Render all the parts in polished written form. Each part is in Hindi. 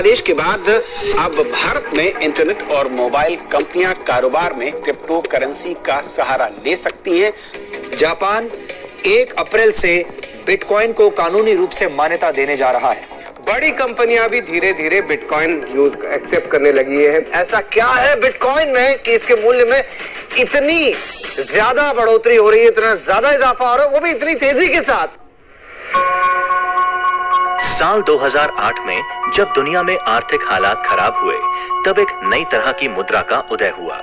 बांग्लादेश के बाद अब भारत में इंटरनेट और मोबाइल कंपनियां कारोबार में क्रिप्टो करेंसी का सहारा ले सकती हैं। जापान 1 अप्रैल से बिटकॉइन को कानूनी रूप से मान्यता देने जा रहा है। बड़ी कंपनियां भी धीरे धीरे बिटकॉइन यूज एक्सेप्ट करने लगी है। ऐसा क्या है बिटकॉइन में कि इसके मूल्य में इतनी ज्यादा बढ़ोतरी हो रही है, इतना ज्यादा इजाफा हो रहा है, वो भी इतनी तेजी के साथ। साल 2008 में जब दुनिया में आर्थिक हालात खराब हुए तब एक नई तरह की मुद्रा का उदय हुआ।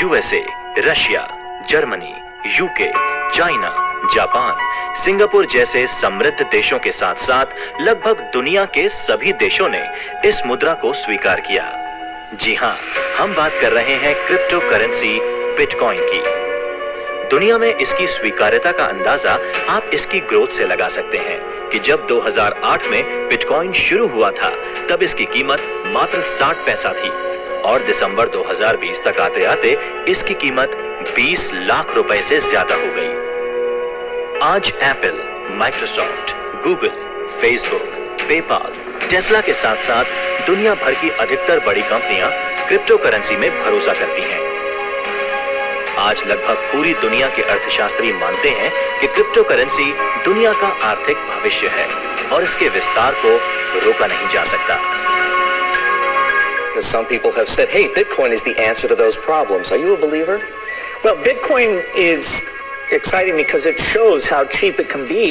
USA, Russia, Germany, UK, China, Japan, Singapore जैसे समृद्ध देशों के साथ साथ लगभग दुनिया के सभी देशों ने इस मुद्रा को स्वीकार किया। जी हां, हम बात कर रहे हैं क्रिप्टो करेंसी बिटकॉइन की। दुनिया में इसकी स्वीकार्यता का अंदाजा आप इसकी ग्रोथ से लगा सकते हैं कि जब 2008 में बिटकॉइन शुरू हुआ था तब इसकी कीमत मात्र 60 पैसा थी और दिसंबर 2020 तक आते आते इसकी कीमत 20 लाख रुपए से ज्यादा हो गई। आज Apple, Microsoft, Google, Facebook, PayPal, Tesla के साथ साथ दुनिया भर की अधिकतर बड़ी कंपनियां क्रिप्टो करेंसी में भरोसा करती हैं। आज लगभग पूरी दुनिया के अर्थशास्त्री मानते हैं कि क्रिप्टो करेंसी दुनिया का आर्थिक भविष्य है और इसके विस्तार को रोका नहीं जा सकता। Some people have said, "Hey, Bitcoin is the answer to those problems." Are you a believer? Well, Bitcoin is exciting because it shows how cheap it can be.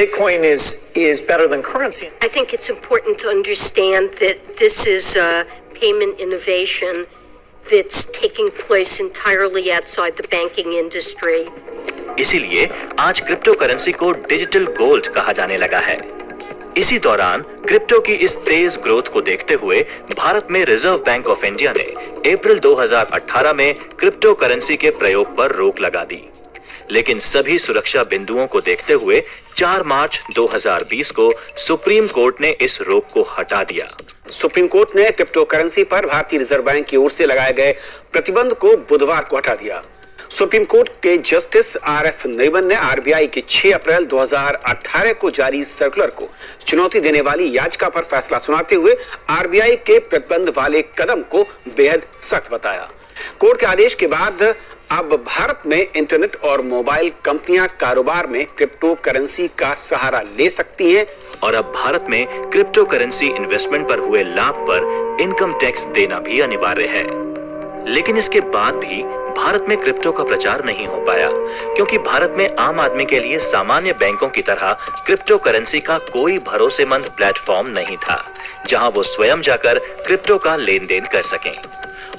Bitcoin is better than currency. I think it's important to understand that this is payment innovation. It's taking place entirely outside the banking industry. इसीलिए आज क्रिप्टो करेंसी को डिजिटल गोल्ड कहा जाने लगा है। इसी दौरान क्रिप्टो की इस तेज ग्रोथ को देखते हुए भारत में रिजर्व बैंक ऑफ इंडिया ने अप्रैल 2018 में क्रिप्टो करेंसी के प्रयोग पर रोक लगा दी, लेकिन सभी सुरक्षा बिंदुओं को देखते हुए 4 मार्च 2020 को सुप्रीम कोर्ट ने इस रोक को हटा दिया। सुप्रीम कोर्ट ने क्रिप्टो करेंसी पर भारतीय रिजर्व बैंक की ओर से लगाए गए प्रतिबंध को बुधवार को हटा दिया। सुप्रीम कोर्ट के जस्टिस आरएफ नरीमन ने आरबीआई के 6 अप्रैल 2018 को जारी सर्कुलर को चुनौती देने वाली याचिका पर फैसला सुनाते हुए आरबीआई के प्रतिबंध वाले कदम को बेहद सख्त बताया। कोर्ट के आदेश के बाद अब भारत में इंटरनेट और मोबाइल कंपनियां कारोबार में क्रिप्टो करेंसी का सहारा ले सकती हैं और अब भारत में क्रिप्टो करेंसी इन्वेस्टमेंट पर हुए लाभ पर इनकम टैक्स देना भी अनिवार्य है। लेकिन इसके बाद भी भारत में क्रिप्टो का प्रचार नहीं हो पाया क्योंकि भारत में आम आदमी के लिए सामान्य बैंकों की तरह क्रिप्टो करेंसी का कोई भरोसेमंद प्लेटफॉर्म नहीं था जहां वो स्वयं जाकर क्रिप्टो का लेन देन कर सकें।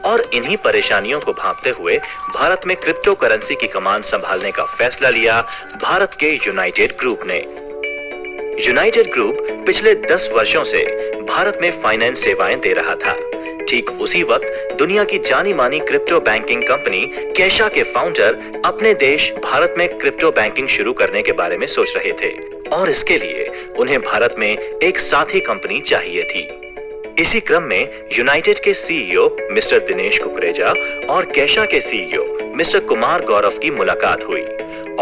और इन्हीं परेशानियों को भांपते हुए भारत में क्रिप्टो करेंसी की कमान संभालने का फैसला लिया भारत के यूनाइटेड ग्रुप ने। यूनाइटेड ग्रुप पिछले 10 वर्षों से भारत में फाइनेंस सेवाएं दे रहा था। ठीक उसी वक्त दुनिया की जानी मानी क्रिप्टो बैंकिंग कंपनी कैशा के फाउंडर अपने देश भारत में क्रिप्टो बैंकिंग शुरू करने के बारे में सोच रहे थे और इसके लिए उन्हें भारत में एक साथी कंपनी चाहिए थी। इसी क्रम में यूनाइटेड के सीईओ मिस्टर दिनेश कुकरेजा और कैशा के सीईओ मिस्टर कुमार गौरव की मुलाकात हुई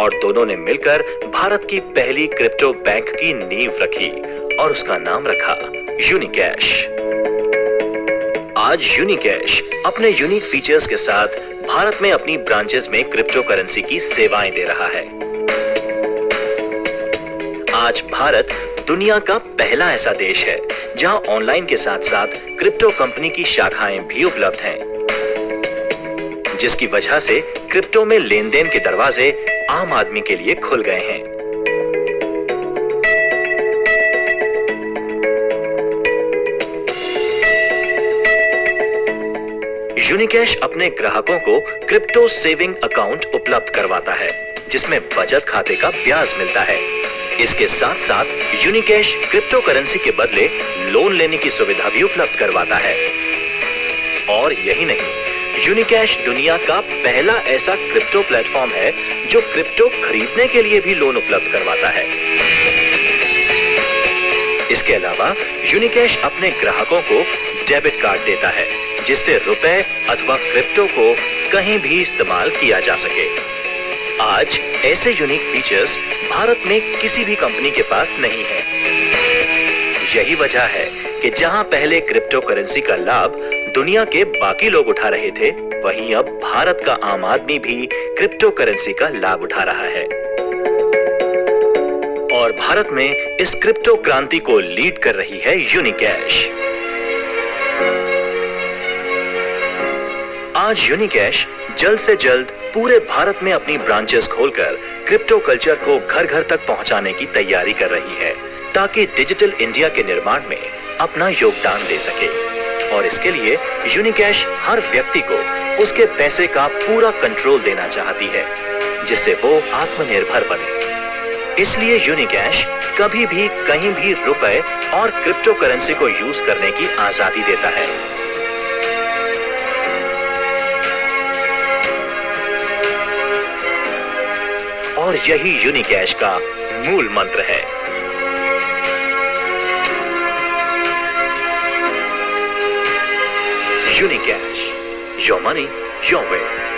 और दोनों ने मिलकर भारत की पहली क्रिप्टो बैंक की नींव रखी और उसका नाम रखा यूनिकैश। आज यूनिकैश अपने यूनिक फीचर्स के साथ भारत में अपनी ब्रांचेस में क्रिप्टो करेंसी की सेवाएं दे रहा है। आज भारत दुनिया का पहला ऐसा देश है जहां ऑनलाइन के साथ साथ क्रिप्टो कंपनी की शाखाएं भी उपलब्ध हैं, जिसकी वजह से क्रिप्टो में लेन देन के दरवाजे आम आदमी के लिए खुल गए हैं। यूनिकैश अपने ग्राहकों को क्रिप्टो सेविंग अकाउंट उपलब्ध करवाता है जिसमें बचत खाते का ब्याज मिलता है। इसके साथ साथ यूनिकैश क्रिप्टो करेंसी के बदले लोन लेने की सुविधा भी उपलब्ध करवाता है। और यही नहीं, यूनिकैश दुनिया का पहला ऐसा क्रिप्टो प्लेटफॉर्म है जो क्रिप्टो खरीदने के लिए भी लोन उपलब्ध करवाता है। इसके अलावा यूनिकैश अपने ग्राहकों को डेबिट कार्ड देता है जिससे रुपए अथवा क्रिप्टो को कहीं भी इस्तेमाल किया जा सके। आज ऐसे यूनिक फीचर्स भारत में किसी भी कंपनी के पास नहीं है। यही वजह है कि जहां पहले क्रिप्टो करेंसी का लाभ दुनिया के बाकी लोग उठा रहे थे, वहीं अब भारत का आम आदमी भी क्रिप्टो करेंसी का लाभ उठा रहा है। और भारत में इस क्रिप्टो क्रांति को लीड कर रही है यूनिकैश। आज यूनिकैश जल्द से जल्द पूरे भारत में अपनी ब्रांचेस खोलकर क्रिप्टो कल्चर को घर घर तक पहुंचाने की तैयारी कर रही है, ताकि डिजिटल इंडिया के निर्माण में अपना योगदान दे सके। और इसके लिए यूनिकैश हर व्यक्ति को उसके पैसे का पूरा कंट्रोल देना चाहती है, जिससे वो आत्मनिर्भर बने। इसलिए यूनिकैश कभी भी कहीं भी रुपए और क्रिप्टो करेंसी को यूज करने की आजादी देता है। और यही यूनिकैश का मूल मंत्र है। Unicash, your money, your way.